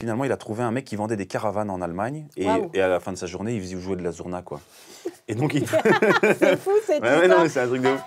Finalement, il a trouvé un mec qui vendait des caravanes en Allemagne et, wow. Et à la fin de sa journée, il faisait jouer de la Zurna, quoi. Et donc, il... C'est fou, c'est ouais, non, mais c'est un truc de ouf.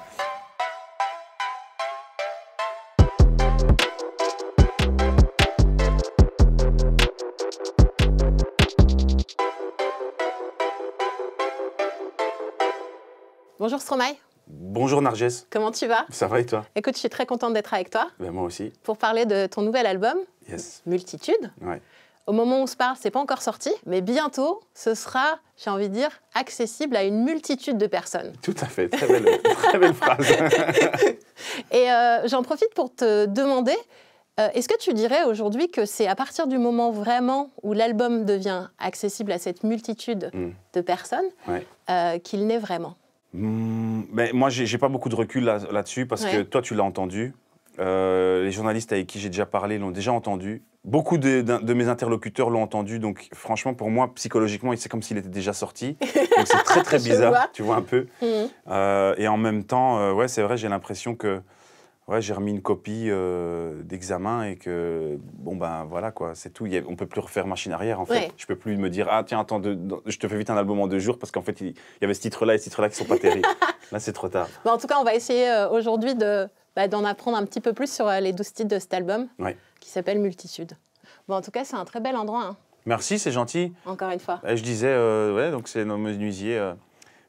Bonjour Stromae. Bonjour Narges. Comment tu vas? Ça va et toi? Écoute, je suis très contente d'être avec toi. Ben, moi aussi. Pour parler de ton nouvel album, yes. Multitude. Ouais. Au moment où on se parle, c'est pas encore sorti, mais bientôt, ce sera, j'ai envie de dire, accessible à une multitude de personnes. Tout à fait, très belle, très belle phrase. Et j'en profite pour te demander, est-ce que tu dirais aujourd'hui que c'est à partir du moment vraiment où l'album devient accessible à cette multitude de personnes, ouais. Qu'il naît vraiment? Ben, moi, j'ai pas beaucoup de recul là-dessus parce ouais. que toi, tu l'as entendu. Les journalistes avec qui j'ai déjà parlé l'ont déjà entendu. Beaucoup de mes interlocuteurs l'ont entendu. Donc, franchement, pour moi, psychologiquement, c'est comme s'il était déjà sorti. Donc, c'est très, très bizarre, vois. Tu vois un peu. Mmh. Et en même temps, ouais, c'est vrai, j'ai l'impression que ouais, j'ai remis une copie d'examen et que, bon, ben voilà, quoi, c'est tout. On ne peut plus refaire machine arrière, en fait. Ouais. Je ne peux plus me dire, ah, tiens, attends, je te fais vite un album en 2 jours parce qu'en fait, il y avait ce titre-là et ce titre-là qui ne sont pas terribles. Là, c'est trop tard. Bon, en tout cas, on va essayer aujourd'hui d'en apprendre un petit peu plus sur les 12 titres de cet album ouais. qui s'appelle Multitude. Bon, en tout cas, c'est un très bel endroit. Hein. Merci, c'est gentil. Encore une fois. Je disais, ouais, donc c'est nos menuisiers.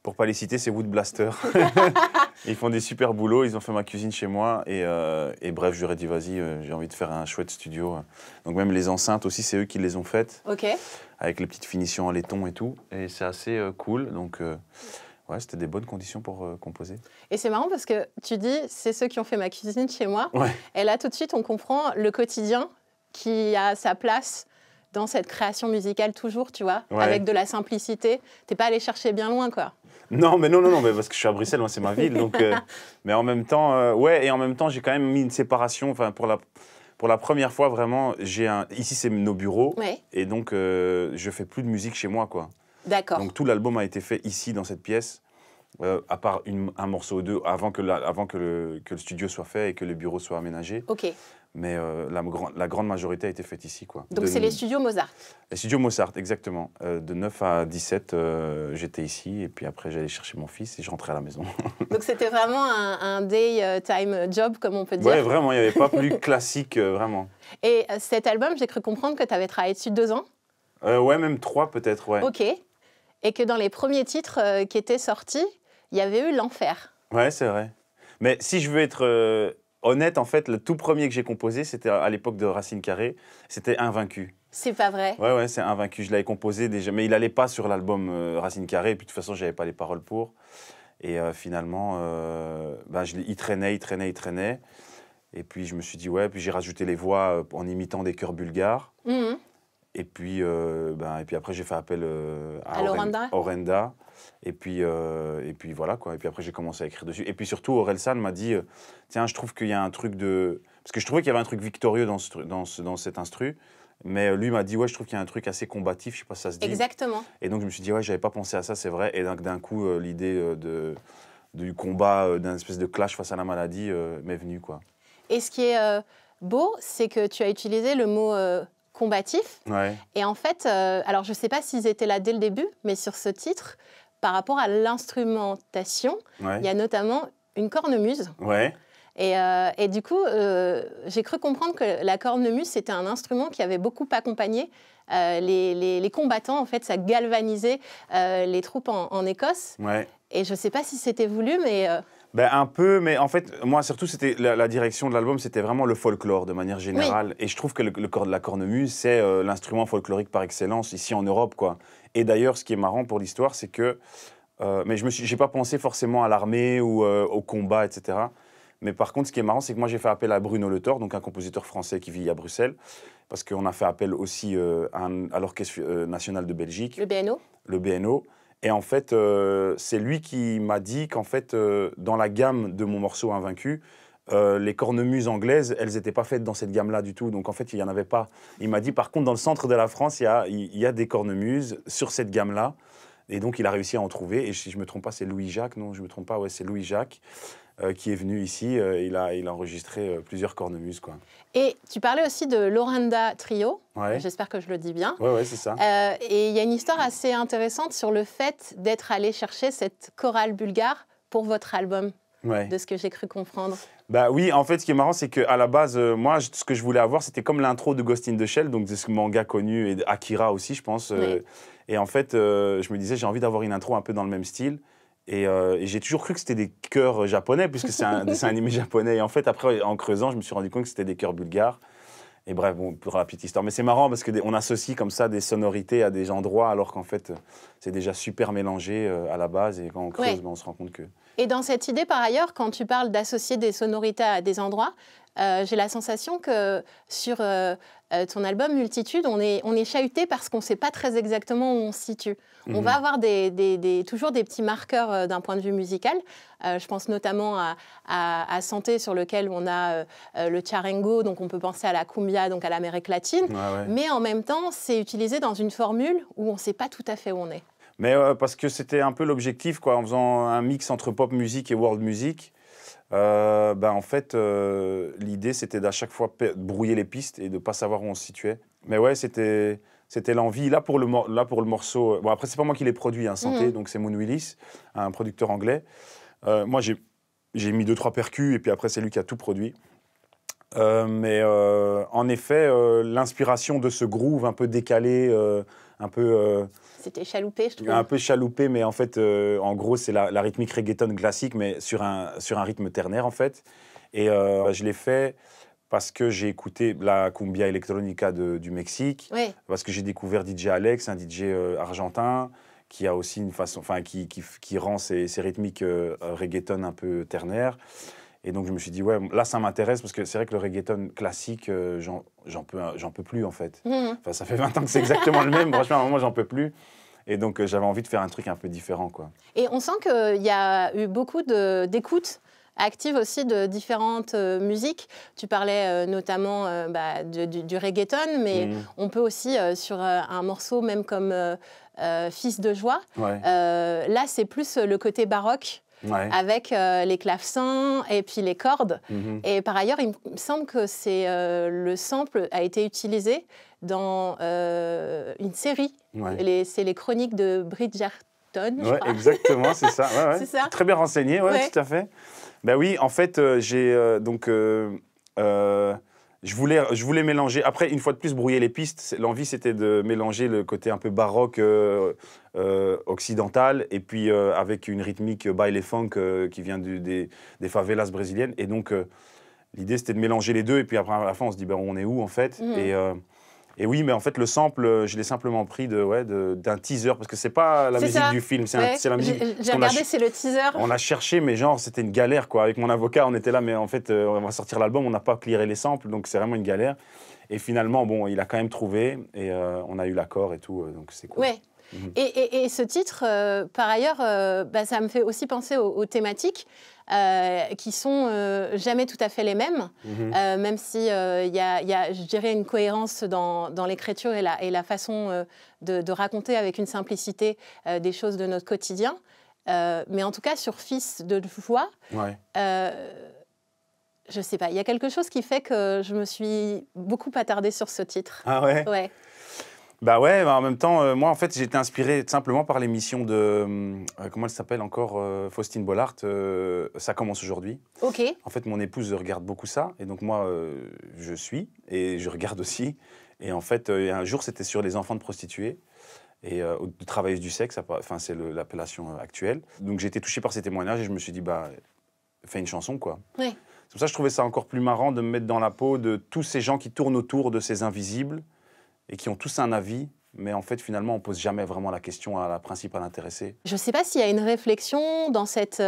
Pour pas les citer, c'est Wood Blaster. Ils font des super boulots, ils ont fait ma cuisine chez moi. Et bref, je leur ai dit, vas-y, j'ai envie de faire un chouette studio. Donc même les enceintes aussi, c'est eux qui les ont faites. OK. Avec les petites finitions en laiton et tout. Et c'est assez cool. Donc ouais, c'était des bonnes conditions pour composer. Et c'est marrant parce que tu dis, c'est ceux qui ont fait ma cuisine chez moi. Ouais. Et là, tout de suite, on comprend le quotidien qui a sa place dans cette création musicale toujours, tu vois, ouais. avec de la simplicité. T'es pas allé chercher bien loin, quoi. Non, mais non, mais parce que je suis à Bruxelles, c'est ma ville, donc. Mais en même temps, ouais, et en même temps, j'ai quand même mis une séparation. Enfin, pour la première fois, vraiment, j'ai un. Ici, c'est nos bureaux, ouais. et donc je fais plus de musique chez moi, quoi. D'accord. Donc tout l'album a été fait ici, dans cette pièce, à part un morceau ou deux, avant que le studio soit fait et que les bureaux soient aménagés. Ok. Mais la grande majorité a été faite ici, quoi. Donc c'est les studios Mozart. Les studios Mozart, exactement. De 9 à 17, j'étais ici. Et puis après, j'allais chercher mon fils et je rentrais à la maison. Donc c'était vraiment un day-time job, comme on peut dire. Ouais, vraiment, il n'y avait pas plus classique, vraiment. Et cet album, j'ai cru comprendre que tu avais travaillé dessus 2 ans. Ouais, même 3 peut-être, ouais. OK. Et que dans les premiers titres qui étaient sortis, il y avait eu l'enfer. Ouais, c'est vrai. Mais si je veux être... honnête, en fait, le tout premier que j'ai composé, c'était à l'époque de Racine Carré, c'était Invaincu. C'est pas vrai? Ouais, c'est Invaincu. Je l'avais composé déjà, mais il n'allait pas sur l'album Racine Carré, et puis de toute façon, j'avais pas les paroles pour. Et finalement, ben, il traînait. Et puis je me suis dit, ouais, puis j'ai rajouté les voix en imitant des chœurs bulgares. Mmh. Et puis, après, j'ai fait appel à Orenda. Et puis voilà, quoi. Et puis après, j'ai commencé à écrire dessus. Et puis surtout, Orelsan m'a dit, tiens, je trouve qu'il y a un truc de... Parce que je trouvais qu'il y avait un truc victorieux dans cet instru. Mais lui m'a dit, ouais, je trouve qu'il y a un truc assez combatif, je sais pas si ça se dit. Exactement. Et donc, je me suis dit, ouais, j'avais pas pensé à ça, c'est vrai. Et d'un coup, l'idée du combat, d'un espèce de clash face à la maladie m'est venue, quoi. Et ce qui est beau, c'est que tu as utilisé le mot... combatif. Ouais. Et en fait, alors je ne sais pas s'ils étaient là dès le début, mais sur ce titre, par rapport à l'instrumentation, ouais. il y a notamment une cornemuse. Ouais. Et du coup, j'ai cru comprendre que la cornemuse, c'était un instrument qui avait beaucoup accompagné les combattants. En fait, ça galvanisait les troupes en Écosse. Ouais. Et je ne sais pas si c'était voulu, mais... Ben, un peu, mais en fait, moi, surtout, c'était la direction de l'album, c'était vraiment le folklore, de manière générale. Oui. Et je trouve que la cornemuse, c'est l'instrument folklorique par excellence, ici en Europe, quoi. Et d'ailleurs, ce qui est marrant pour l'histoire, c'est que... mais j'ai pas pensé forcément à l'armée ou au combat, etc. Mais par contre, ce qui est marrant, c'est que moi, j'ai fait appel à Bruno Letor, donc un compositeur français qui vit à Bruxelles, parce qu'on a fait appel aussi à l'Orchestre National de Belgique. Le BNO. Le BNO. Et en fait, c'est lui qui m'a dit qu'en fait, dans la gamme de mon morceau Invaincu, les cornemuses anglaises, elles n'étaient pas faites dans cette gamme-là du tout. Donc en fait, il n'y en avait pas. Il m'a dit, par contre, dans le centre de la France, il y a des cornemuses sur cette gamme-là. Et donc, il a réussi à en trouver. Et si je ne me trompe pas, c'est Louis-Jacques. Non, je ne me trompe pas, ouais, c'est Louis-Jacques. qui est venu ici. Il a enregistré plusieurs cornemuses, quoi. Et tu parlais aussi de l'Orenda Trio. Ouais. J'espère que je le dis bien. Oui, ouais, c'est ça. Et il y a une histoire assez intéressante sur le fait d'être allé chercher cette chorale bulgare pour votre album, ouais, de ce que j'ai cru comprendre. Bah oui, en fait, ce qui est marrant, c'est qu'à la base, moi, ce que je voulais avoir, c'était comme l'intro de Ghost in the Shell, donc de ce manga connu, et Akira aussi, je pense. Oui. Et en fait, je me disais, j'ai envie d'avoir une intro un peu dans le même style. Et j'ai toujours cru que c'était des chœurs japonais, puisque c'est un dessin animé japonais. Et en fait, après, en creusant, je me suis rendu compte que c'était des chœurs bulgares. Et bref, bon, pour la petite histoire. Mais c'est marrant parce qu'on associe comme ça des sonorités à des endroits, alors qu'en fait, c'est déjà super mélangé à la base. Et quand on creuse, ouais, ben, on se rend compte que... Et dans cette idée, par ailleurs, quand tu parles d'associer des sonorités à des endroits, j'ai la sensation que sur ton album Multitude, on est chahuté parce qu'on ne sait pas très exactement où on se situe. Mmh. On va avoir toujours des petits marqueurs d'un point de vue musical. Je pense notamment à Santé, sur lequel on a le charango, donc on peut penser à la cumbia, donc à l'Amérique latine. Ouais, ouais. Mais en même temps, c'est utilisé dans une formule où on ne sait pas tout à fait où on est. Mais parce que c'était un peu l'objectif, quoi, en faisant un mix entre pop music et world music. En fait, l'idée, c'était d'à chaque fois brouiller les pistes et de ne pas savoir où on se situait. Mais ouais, c'était l'envie. Là, pour le morceau... Bon, après, c'est pas moi qui l'ai produit, hein, Santé, donc c'est Moon Willis, un producteur anglais. Moi, j'ai mis 2-3 percus, et puis après, c'est lui qui a tout produit. En effet, l'inspiration de ce groove un peu décalé, un peu... C'était chaloupé, je trouve. Un peu chaloupé, mais en fait, en gros, c'est la rythmique reggaeton classique, mais sur un rythme ternaire, en fait. Et je l'ai fait parce que j'ai écouté la cumbia electronica du Mexique, oui, parce que j'ai découvert DJ Alex, un DJ argentin, qui a aussi une façon... Enfin, qui rend ses rythmiques reggaeton un peu ternaire. Et donc, je me suis dit, ouais, là, ça m'intéresse, parce que c'est vrai que le reggaeton classique, j'en peux plus, en fait. Enfin, ça fait 20 ans que c'est exactement le même. Franchement, à un moment, j'en peux plus. Et donc, j'avais envie de faire un truc un peu différent, quoi. Et on sent qu'il y a eu beaucoup d'écoutes actives aussi de différentes musiques. Tu parlais notamment du reggaeton, mais on peut aussi, sur un morceau même comme Fils de joie, ouais, là, c'est plus le côté baroque. Ouais. Avec les clavecins et puis les cordes. Et par ailleurs, il me semble que le sample a été utilisé dans une série. Ouais. C'est les chroniques de Bridgerton, ouais, je crois. Exactement, c'est ça. Ouais, ouais. C'est ça. Très bien renseigné, ouais, ouais, tout à fait. Ben oui, en fait, je voulais mélanger, après, une fois de plus, brouiller les pistes. L'envie, c'était de mélanger le côté un peu baroque occidental, et puis avec une rythmique baile funk qui vient des favelas brésiliennes. Et donc, l'idée, c'était de mélanger les deux. Et puis après, à la fin, on se dit, ben, on est où, en fait? Et oui, mais en fait, le sample, je l'ai simplement pris d'un teaser, parce que c'est pas la musique du film, c'est la musique. J'ai regardé, c'est le teaser. On a cherché, mais genre, c'était une galère, quoi. Avec mon avocat, on était là, mais en fait, on va sortir l'album, on n'a pas clearé les samples, donc c'est vraiment une galère. Et finalement, bon, il a quand même trouvé, et on a eu l'accord et tout, donc c'est cool. Ouais. Et ce titre, par ailleurs, ça me fait aussi penser aux thématiques qui sont jamais tout à fait les mêmes, même si y a, je dirais, une cohérence dans l'écriture et la façon de raconter avec une simplicité des choses de notre quotidien. Mais en tout cas, sur Fils de joie, ouais, je sais pas, il y a quelque chose qui fait que je me suis beaucoup attardée sur ce titre. Ah ouais? Ouais. Bah ouais, bah en même temps, moi, en fait, j'étais inspiré simplement par l'émission de, comment elle s'appelle encore, Faustine Bollart, Ça commence aujourd'hui. Ok. En fait, mon épouse regarde beaucoup ça, et donc moi, je suis, et je regarde aussi. Et en fait, un jour, c'était sur les enfants de prostituées, et de travailleuses du sexe, enfin, c'est l'appellation actuelle. Donc j'ai été touché par ces témoignages, et je me suis dit, bah, fais une chanson, quoi. Oui. C'est pour ça que je trouvais ça encore plus marrant de me mettre dans la peau de tous ces gens qui tournent autour de ces invisibles, et qui ont tous un avis, mais en fait, finalement, on ne pose jamais vraiment la question à la principale intéressée. Je ne sais pas s'il y a une réflexion dans cette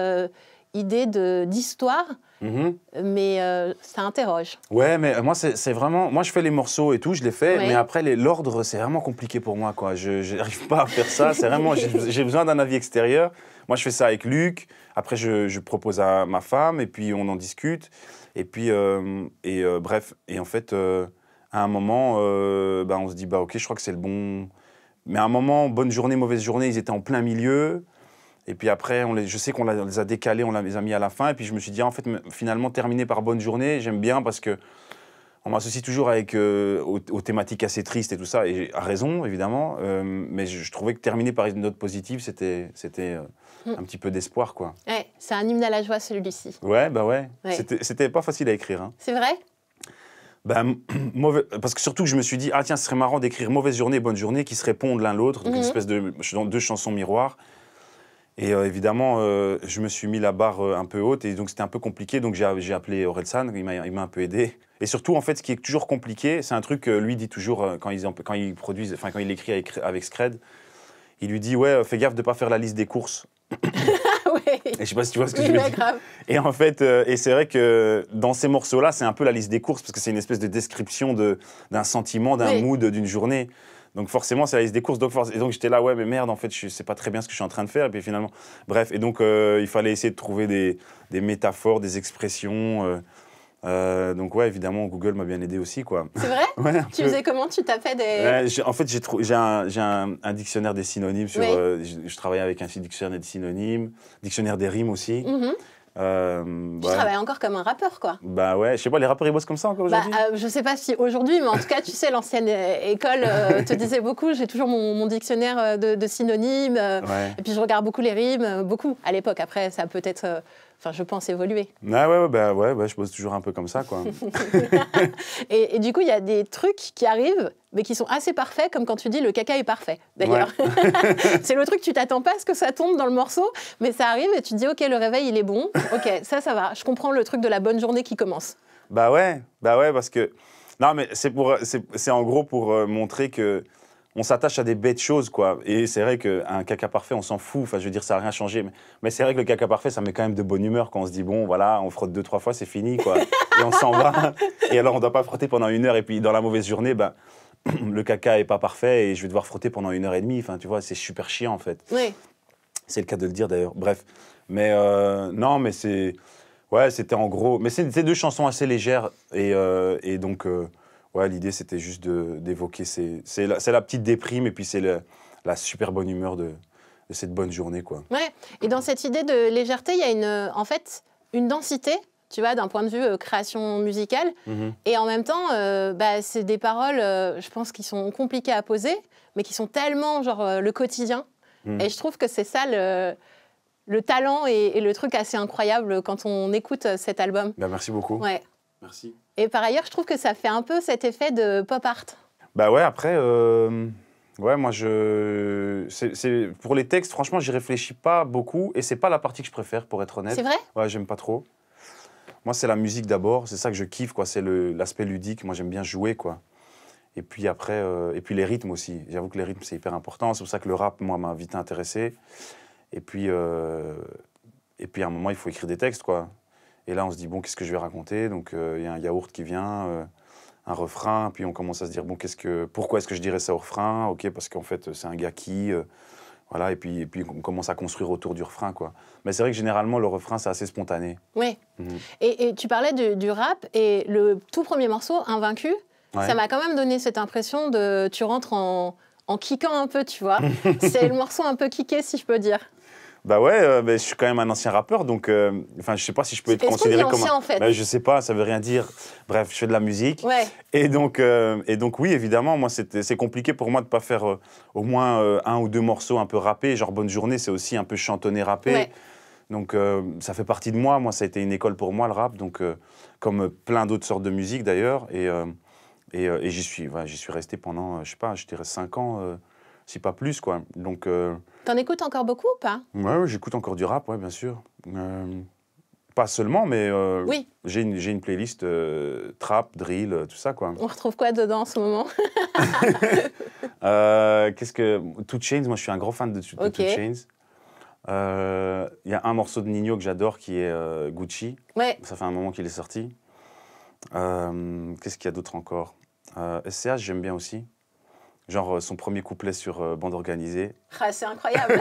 idée d'histoire, mais ça interroge. Ouais, mais moi, c'est vraiment... Moi, je fais les morceaux et tout, je les fais, ouais, mais après, l'ordre, c'est vraiment compliqué pour moi, quoi. Je n'arrive pas à faire ça, c'est vraiment... J'ai besoin d'un avis extérieur. Moi, je fais ça avec Luc, après, je propose à ma femme, et puis on en discute. Et puis, bref, et en fait... À un moment, on se dit, bah ok, je crois que c'est le bon... Mais à un moment, Bonne journée, Mauvaise journée, ils étaient en plein milieu. Et puis après, je sais qu'on les a décalés, on les a mis à la fin. Et puis je me suis dit, en fait, finalement, terminer par Bonne journée, j'aime bien parce que on m'associe toujours avec, aux thématiques assez tristes et tout ça. Et à raison, évidemment. Mais je trouvais que terminer par une note positive, c'était un petit peu d'espoir, quoi. Ouais, c'est un hymne à la joie, celui-ci. Ouais, bah ouais. Ouais. C'était pas facile à écrire. Hein. C'est vrai? Ben, parce que surtout que je me suis dit, ah tiens, ce serait marrant d'écrire Mauvaise journée et Bonne journée qui se répondent l'un l'autre, donc une espèce de deux chansons miroirs. Et évidemment, je me suis mis la barre un peu haute, et donc c'était un peu compliqué, donc j'ai appelé Orelsan, il m'a un peu aidé. Et surtout, en fait, ce qui est toujours compliqué, c'est un truc que lui dit toujours quand il écrit avec Scred, il lui dit, ouais, fais gaffe de pas faire la liste des courses. Ouais. Et je sais pas si tu vois ce que je veux dire. Grave. Et en fait, et c'est vrai que dans ces morceaux-là, c'est un peu la liste des courses parce que c'est une espèce de description d'un sentiment, d'un mood, d'une journée. Donc forcément, c'est la liste des courses. Et donc j'étais là, ouais, mais merde, en fait, je sais pas très bien ce que je suis en train de faire. Et puis finalement, bref. Et donc il fallait essayer de trouver des métaphores, des expressions. Donc ouais, évidemment, Google m'a bien aidé aussi, quoi. C'est vrai? Ouais, tu faisais comment? Tu tapais des... en fait, j'ai un dictionnaire des synonymes. Je travaillais avec un dictionnaire des synonymes, dictionnaire des rimes aussi. Tu travailles encore comme un rappeur, quoi. Bah ouais, je sais pas, les rappeurs, ils bossent comme ça encore aujourd'hui? Je sais pas si aujourd'hui, mais en tout cas, tu sais, l'ancienne école te disait beaucoup. J'ai toujours mon dictionnaire de synonymes. Et puis je regarde beaucoup les rimes, beaucoup, à l'époque. Après, ça peut être... Enfin, je pense évoluer. Ah ouais, je bosse toujours un peu comme ça, quoi. et du coup, il y a des trucs qui arrivent, mais qui sont assez parfaits, comme quand tu dis le caca est parfait, d'ailleurs. Ouais. C'est le truc, tu t'attends pas à ce que ça tombe dans le morceau, mais ça arrive et tu te dis, ok, le réveil, il est bon, ok, ça va. Je comprends le truc de la bonne journée qui commence. Bah ouais, parce que... Non, mais c'est en gros pour montrer que... On s'attache à des bêtes choses, quoi. Et c'est vrai qu'un caca parfait, on s'en fout. Enfin, je veux dire, ça n'a rien changé. Mais c'est vrai que le caca parfait, ça met quand même de bonne humeur quand on se dit, bon, voilà, on frotte 2-3 fois, c'est fini, quoi. Et on s'en va. Et alors, on ne doit pas frotter pendant 1 heure. Et puis, dans la mauvaise journée, ben, le caca n'est pas parfait et je vais devoir frotter pendant 1h30. Enfin, tu vois, c'est super chiant, en fait. Oui. C'est le cas de le dire, d'ailleurs. Bref. Mais non, mais c'est... Ouais, c'était en gros... Mais c'est deux chansons assez légères. Et donc... Ouais, l'idée, c'était juste d'évoquer... C'est la petite déprime et puis c'est la super bonne humeur de cette bonne journée, quoi. Ouais, et dans cette idée de légèreté, il y a en fait une densité, tu vois, d'un point de vue création musicale. Et en même temps, c'est des paroles, je pense, qui sont compliquées à poser, mais qui sont tellement, genre, le quotidien. Et je trouve que c'est ça, le talent et le truc assez incroyable quand on écoute cet album. Ben, merci beaucoup. Ouais. Merci. Et par ailleurs, je trouve que ça fait un peu cet effet de pop art. Bah ouais, après, ouais, moi, pour les textes, franchement, j'y réfléchis pas beaucoup et c'est pas la partie que je préfère, pour être honnête. C'est vrai? Ouais, j'aime pas trop. Moi, c'est la musique d'abord, c'est ça que je kiffe, quoi. C'est l'aspect ludique. Moi, j'aime bien jouer, quoi. Et puis après, et puis les rythmes aussi. J'avoue que les rythmes, c'est hyper important. C'est pour ça que le rap, moi, m'a vite intéressé. Et puis à un moment, il faut écrire des textes, quoi. Et là, on se dit, bon, qu'est-ce que je vais raconter? Donc, y a un yaourt qui vient, un refrain, puis on commence à se dire, bon, pourquoi est-ce que je dirais ça au refrain? Ok, parce qu'en fait, c'est un gars qui... voilà, et puis on commence à construire autour du refrain, quoi. Mais c'est vrai que généralement, le refrain, c'est assez spontané. Oui. Et tu parlais du rap, et le tout premier morceau, Invaincu, ça m'a quand même donné cette impression de... Tu rentres en kickant un peu, tu vois. C'est le morceau un peu kické, si je peux dire. Bah ouais, je suis quand même un ancien rappeur, donc enfin je sais pas si je peux être considéré comme ancien, en fait. Bah, je sais pas, ça veut rien dire. Bref, je fais de la musique. Ouais. Et donc oui, évidemment, moi c'est compliqué pour moi de pas faire au moins un ou deux morceaux un peu rappés, genre Bonne journée, c'est aussi un peu chantonné rappé. Ouais. Donc ça fait partie de moi. Moi, ça a été une école pour moi, le rap, donc comme plein d'autres sortes de musique d'ailleurs. Et j'y suis resté pendant je sais pas, je dirais 5 ans. Si pas plus, quoi. Donc... T'en écoutes encore beaucoup ou pas? Ouais, j'écoute encore du rap, ouais, bien sûr. Pas seulement, mais... oui. J'ai une playlist trap, drill, tout ça, quoi. On retrouve quoi dedans, en ce moment? Qu'est-ce que... Too Chains, moi, je suis un gros fan de Too Chains. Il y a un morceau de Ninho que j'adore, qui est Gucci. Ouais. Ça fait un moment qu'il est sorti. Qu'est-ce qu'il y a d'autre encore? SCH, j'aime bien aussi. Genre son premier couplet sur bande organisée. Ah, c'est incroyable.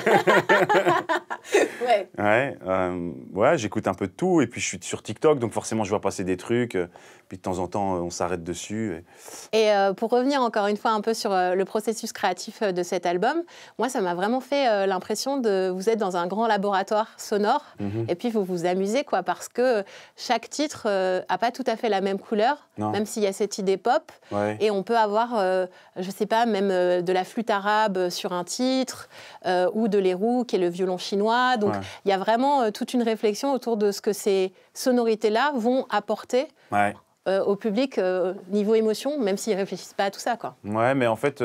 Ouais. Ouais, ouais, j'écoute un peu de tout et puis je suis sur TikTok, donc forcément je vois passer des trucs. Puis de temps en temps, on s'arrête dessus. Et pour revenir encore une fois un peu sur le processus créatif de cet album, moi ça m'a vraiment fait l'impression de vous êtes dans un grand laboratoire sonore et puis vous vous amusez quoi, parce que chaque titre a pas tout à fait la même couleur, non. Même s'il y a cette idée pop et on peut avoir, je sais pas, même de la flûte arabe sur un titre ou de l'érou qui est le violon chinois. Donc il y a vraiment toute une réflexion autour de ce que ces sonorités-là vont apporter au public niveau émotion, même s'ils réfléchissent pas à tout ça, quoi. Ouais, mais en fait,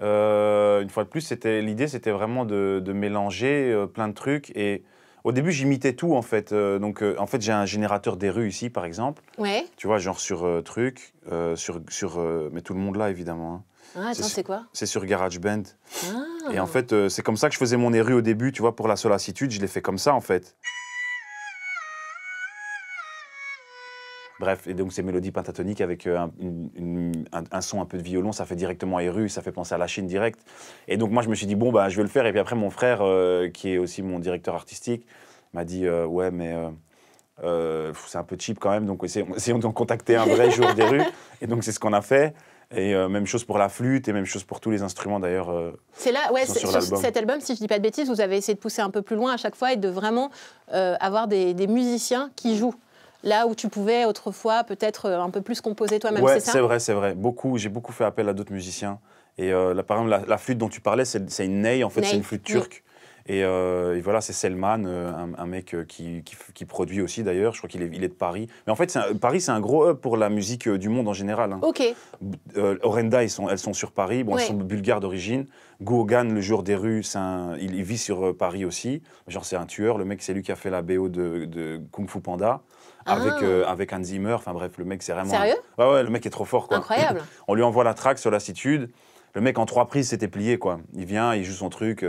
une fois de plus, l'idée, c'était vraiment de mélanger plein de trucs. Et au début, j'imitais tout, en fait. En fait, j'ai un générateur des rues ici, par exemple. Ouais. Tu vois, genre sur truc, mais tout le monde là, évidemment. Hein. Ah, attends, c'est quoi? C'est sur GarageBand. Ah. Et en fait, c'est comme ça que je faisais mon éru au début, tu vois, pour la Solasitude, je l'ai fait comme ça, en fait. Bref, et donc ces mélodies pentatoniques avec un son un peu de violon, ça fait directement éru, ça fait penser à la Chine direct. Et donc moi, je me suis dit, bon, bah, je vais le faire. Et puis après, mon frère, qui est aussi mon directeur artistique, m'a dit, ouais, mais... c'est un peu cheap quand même, donc essayons de contacter un vrai joueur des rues. Et donc c'est ce qu'on a fait. Et même chose pour la flûte, et même chose pour tous les instruments d'ailleurs. C'est là, ouais, sur cet album, si je dis pas de bêtises, vous avez essayé de pousser un peu plus loin à chaque fois et de vraiment avoir des musiciens qui jouent. Là où tu pouvais autrefois peut-être un peu plus composer toi-même, ouais, c'est ça? C'est vrai, beaucoup, j'ai beaucoup fait appel à d'autres musiciens. Et là, par exemple, la flûte dont tu parlais, c'est une ney, en fait, c'est une flûte turque. Et voilà, c'est Selman, un mec qui produit aussi d'ailleurs, je crois qu'il est, de Paris. Mais en fait, Paris, c'est un gros hub pour la musique du monde en général. Hein. Ok. Orenda, elles sont sur Paris, bon, elles sont bulgares d'origine. Gourgan, le joueur des rues, il vit sur Paris aussi. Genre, c'est un tueur, le mec, c'est lui qui a fait la BO de Kung Fu Panda. Avec Hans Zimmer, enfin bref, le mec, c'est vraiment... Sérieux ? Ouais, ouais, le mec est trop fort, quoi. Incroyable. On lui envoie la track, Solasitude. Le mec, en 3 prises, s'était plié, quoi. Il vient, il joue son truc...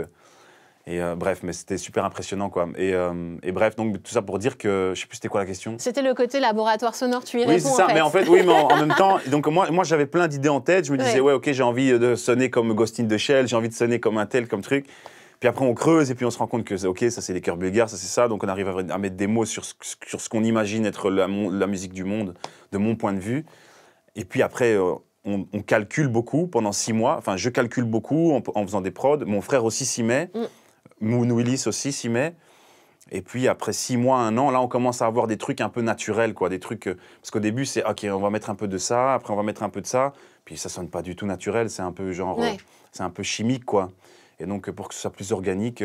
Et bref, mais c'était super impressionnant, quoi. Et bref, donc tout ça pour dire que, je sais plus c'était quoi la question. C'était le côté laboratoire sonore, tu y réponds, c'est ça, en fait. Mais en fait, oui, mais en même temps, donc moi j'avais plein d'idées en tête, je me disais, ouais, ok, j'ai envie de sonner comme Ghost in the Shell, j'ai envie de sonner comme un tel, comme truc. Puis après, on creuse et puis on se rend compte que, ok, ça c'est les chœurs bulgares, ça c'est ça, donc on arrive à mettre des mots sur ce qu'on imagine être la musique du monde, de mon point de vue. Et puis après... On calcule beaucoup pendant 6 mois. Enfin, je calcule beaucoup en faisant des prods. Mon frère aussi s'y met. Moon Willis aussi s'y met. Et puis, après 6 mois, 1 an, là, on commence à avoir des trucs un peu naturels, quoi. Des trucs... Parce qu'au début, c'est « Ok, on va mettre un peu de ça. Après, on va mettre un peu de ça. » Puis, ça sonne pas du tout naturel. C'est un peu genre... c'est un peu chimique, quoi. Et donc, pour que ce soit plus organique...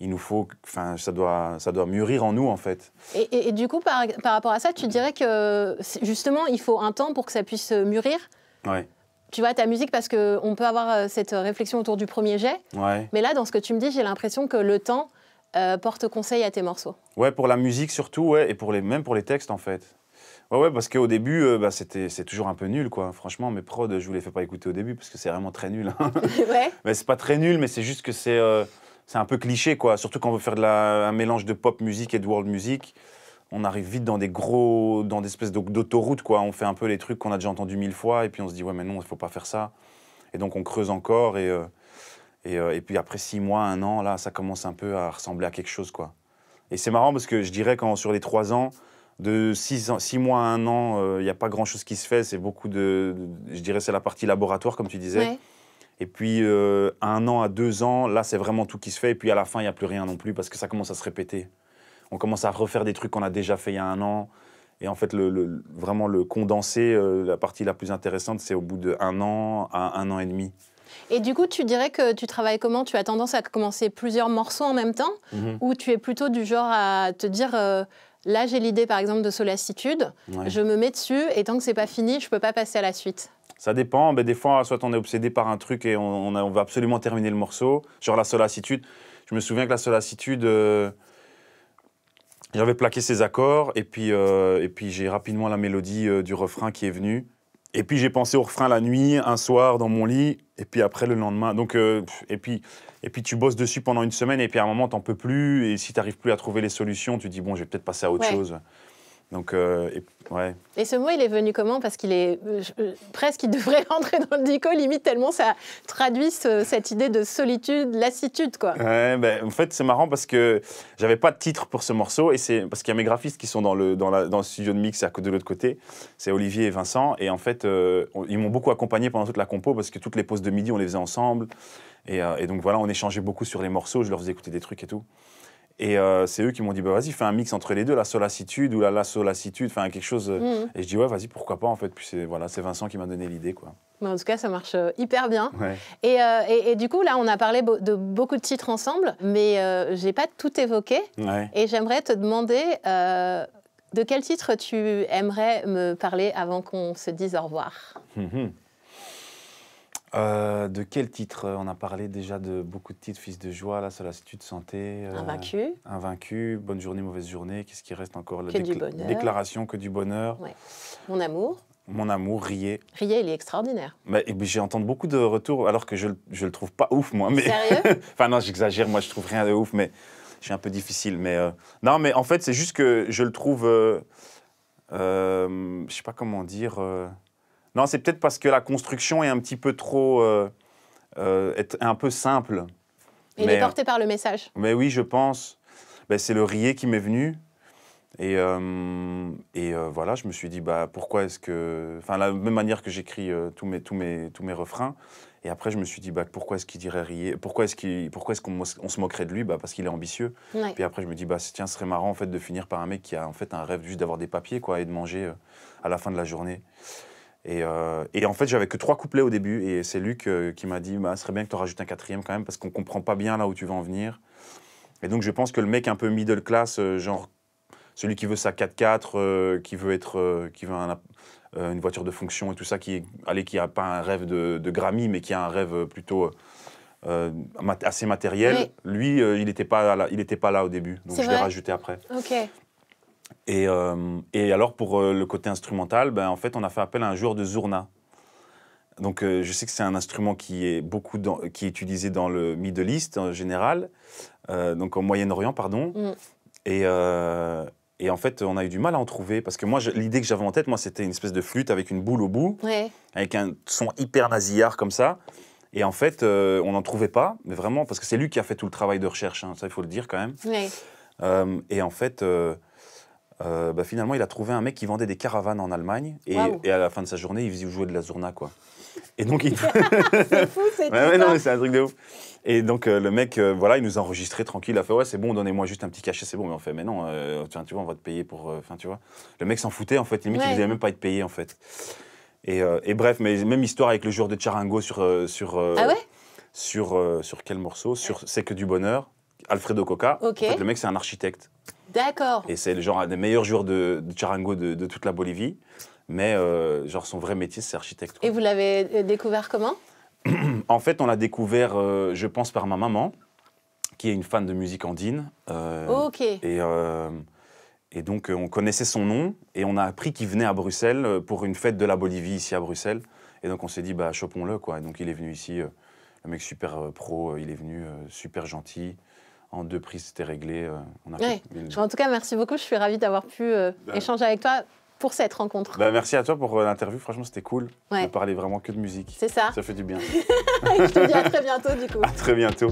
il nous faut, enfin, ça doit mûrir en nous, en fait. Et du coup, par rapport à ça, tu dirais que, justement, il faut un temps pour que ça puisse mûrir. Ouais. Tu vois, ta musique, parce qu'on peut avoir cette réflexion autour du premier jet. Ouais. Mais là, dans ce que tu me dis, j'ai l'impression que le temps porte conseil à tes morceaux. Ouais, pour la musique surtout, ouais, et même pour les textes, en fait. Ouais, ouais, parce qu'au début, bah, c'est toujours un peu nul, quoi. Franchement, mes prods, je vous les fais pas écouter au début, parce que c'est vraiment très nul. Hein. Ouais. Mais c'est pas très nul, mais c'est juste que c'est un peu cliché, quoi. Surtout quand on veut faire un mélange de pop music et de world music. On arrive vite dans des espèces d'autoroutes, quoi. On fait un peu les trucs qu'on a déjà entendus 1000 fois, et puis on se dit, ouais, mais non, il ne faut pas faire ça. Et donc on creuse encore, et puis après 6 mois, 1 an, là, ça commence un peu à ressembler à quelque chose, quoi. Et c'est marrant parce que je dirais quand sur les 3 ans, de 6 mois à 1 an, il n'y a pas grand-chose qui se fait. C'est beaucoup je dirais, c'est la partie laboratoire, comme tu disais. Ouais. Et puis, 1 an à 2 ans, là, c'est vraiment tout qui se fait. Et puis, à la fin, il n'y a plus rien non plus, parce que ça commence à se répéter. On commence à refaire des trucs qu'on a déjà fait il y a 1 an. Et en fait, vraiment, le condensé, la partie la plus intéressante, c'est au bout de 1 an à 1 an et demi. Et du coup, tu dirais que tu travailles comment? Tu as tendance à commencer plusieurs morceaux en même temps? Ou tu es plutôt du genre à te dire... là, j'ai l'idée, par exemple, de Solasitude. Ouais. Je me mets dessus et tant que c'est pas fini, je peux pas passer à la suite. Ça dépend. Ben, des fois, soit on est obsédé par un truc et on va absolument terminer le morceau. Genre la Solasitude. Je me souviens que la Solasitude, j'avais plaqué ses accords et puis j'ai rapidement la mélodie du refrain qui est venue. Et puis j'ai pensé au refrain la nuit, un soir, dans mon lit, et puis après le lendemain. Donc, et puis tu bosses dessus pendant 1 semaine, et puis à un moment, t'en peux plus, et si t'arrives plus à trouver les solutions, tu dis, bon, je vais peut-être passer à autre chose. Donc, ouais. Et ce mot, il est venu comment? Parce qu'il est presque, il devrait rentrer dans le dico, limite, tellement ça traduit cette idée de solitude, lassitude, quoi. Ouais, ben, en fait, c'est marrant parce que j'avais pas de titre pour ce morceau, et c'est parce qu'il y a mes graphistes qui sont dans le studio de mix de l'autre côté, c'est Olivier et Vincent, et en fait, ils m'ont beaucoup accompagné pendant toute la compo parce que toutes les pauses de midi, on les faisait ensemble, et donc voilà, on échangeait beaucoup sur les morceaux, je leur faisais écouter des trucs et tout. Et c'est eux qui m'ont dit bah, « Vas-y, fais un mix entre les deux, la Solasitude ou la Solasitude, enfin quelque chose. » Et je dis « Ouais, vas-y, pourquoi pas en fait ?» Puis c'est voilà, Vincent qui m'a donné l'idée, quoi. Mais en tout cas, ça marche hyper bien. Ouais. Et du coup, là, on a parlé de beaucoup de titres ensemble, mais je n'ai pas tout évoqué. Ouais. Et j'aimerais te demander de quel titre tu aimerais me parler avant qu'on se dise au revoir. De quel titre? On a parlé déjà de beaucoup de titres, Fils de joie, La Solasitude, Santé, Invaincu. Invaincu, Bonne journée, Mauvaise journée, qu'est-ce qui reste encore? La Déclaration, Que du bonheur. Ouais. Mon amour. Mon amour, Riez. Riez, il est extraordinaire. Bah, j'ai entendu beaucoup de retours, alors que je le trouve pas ouf, moi. Mais... Sérieux? Enfin non, j'exagère, moi je trouve rien de ouf, mais je suis un peu difficile. Mais non, mais en fait, c'est juste que je le trouve... je sais pas comment dire... Non, c'est peut-être parce que la construction est un petit peu trop... est un peu simple. Il est porté par le message. Mais oui, je pense. Ben, c'est le Riez qui m'est venu. Et voilà, je me suis dit, bah, pourquoi est-ce que... Enfin, la même manière que j'écris tous mes refrains. Et après, je me suis dit, bah, pourquoi est-ce qu'il dirait Riez? Pourquoi est-ce qu'on se moquerait de lui? Bah, parce qu'il est ambitieux. Ouais. Puis après, je me dis, bah, tiens, ce serait marrant en fait, de finir par un mec qui a en fait, un rêve juste d'avoir des papiers quoi, et de manger à la fin de la journée. Et en fait, j'avais que 3 couplets au début, et c'est Luc qui m'a dit bah, « ce serait bien que tu en rajoutes un 4e quand même, parce qu'on ne comprend pas bien là où tu vas en venir ». Et donc, je pense que le mec un peu middle class, genre celui qui veut sa 4x4, qui veut une voiture de fonction et tout ça, qui n'a pas un rêve de Grammy, mais qui a un rêve plutôt assez matériel, oui. Lui, il n'était pas là au début, donc je l'ai rajouté après. Okay. Et alors, pour le côté instrumental, ben, en fait, on a fait appel à un joueur de Zurna. Donc, je sais que c'est un instrument qui est utilisé dans le Middle East, en général, donc au Moyen-Orient, pardon. Mm. Et en fait, on a eu du mal à en trouver, parce que moi, l'idée que j'avais en tête, moi, c'était une espèce de flûte avec une boule au bout, ouais. Avec un son hyper nasillard comme ça. Et en fait, on n'en trouvait pas, mais vraiment, parce que c'est lui qui a fait tout le travail de recherche, hein, ça, il faut le dire quand même. Ouais. Et en fait... bah finalement, il a trouvé un mec qui vendait des caravanes en Allemagne et, wow. Et à la fin de sa journée, il faisait jouer de la zurna, quoi. Et donc, il... C'est fou, c'est ouais, c'est un truc de ouf. Et donc, le mec, voilà, il nous a enregistré tranquille. Il a fait, ouais, c'est bon, donnez-moi juste un petit cachet, c'est bon. Mais on fait, mais non, tu vois, on va te payer pour... Enfin, tu vois. Le mec s'en foutait, en fait. Limite, ouais. Il ne voulait même pas être payé, en fait. Et bref, mais même histoire avec le joueur de Charango sur quel morceau? Sur C'est que du bonheur, Alfredo Coca. Okay. En fait, le mec, c'est un architecte. D'accord. Et c'est le genre un des meilleurs joueurs de charango de toute la Bolivie. Mais genre son vrai métier, c'est architecte. Quoi. Et vous l'avez découvert comment? En fait, on l'a découvert, je pense, par ma maman, qui est une fan de musique andine. Ok. Et donc, on connaissait son nom et on a appris qu'il venait à Bruxelles pour une fête de la Bolivie, ici à Bruxelles. Et donc, on s'est dit, bah, chopons-le, quoi. Et donc, il est venu ici, le mec super pro, il est venu super gentil. En 2 prises, c'était réglé. On a ouais. Fait... En tout cas, merci beaucoup. Je suis ravie d'avoir pu échanger avec toi pour cette rencontre. Ben, merci à toi pour l'interview. Franchement, c'était cool ouais. De parler vraiment que de musique. C'est ça. Ça fait du bien. Je te dis à très bientôt, du coup. À très bientôt.